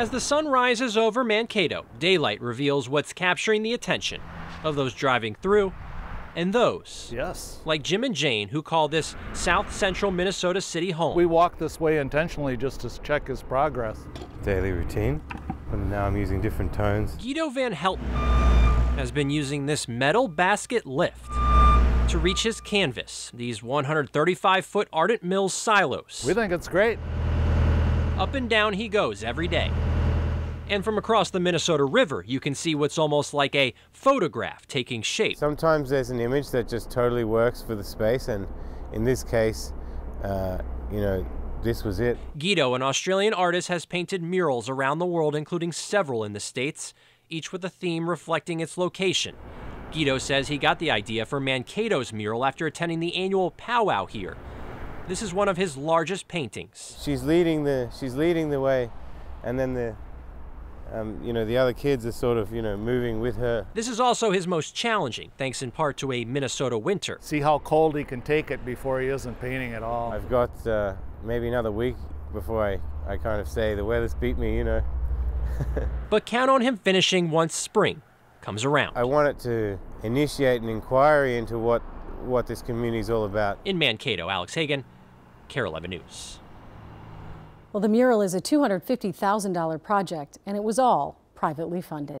As the sun rises over Mankato, daylight reveals what's capturing the attention of those driving through and those, like Jim and Jane, who call this South Central Minnesota city home. We walk this way intentionally just to check his progress. Daily routine, and now I'm using different tones. Guido van Helten has been using this metal basket lift to reach his canvas, these 135-foot Ardent Mills silos. We think it's great. Up and down he goes every day. And from across the Minnesota River, you can see what's almost like a photograph taking shape. Sometimes there's an image that just totally works for the space, and in this case, you know, this was it. Guido, an Australian artist, has painted murals around the world, including several in the States, each with a theme reflecting its location. Guido says he got the idea for Mankato's mural after attending the annual powwow here. This is one of his largest paintings. She's leading the way, and then the you know, the other kids are sort of, moving with her. This is also his most challenging, thanks in part to a Minnesota winter. See how cold he can take it before he isn't painting at all. I've got maybe another week before I kind of say the weather's beat me, But count on him finishing once spring comes around. I want it to initiate an inquiry into what this community is all about. In Mankato, Alex Hagen, Carol Evan News. Well, the mural is a $250,000 project, and it was all privately funded.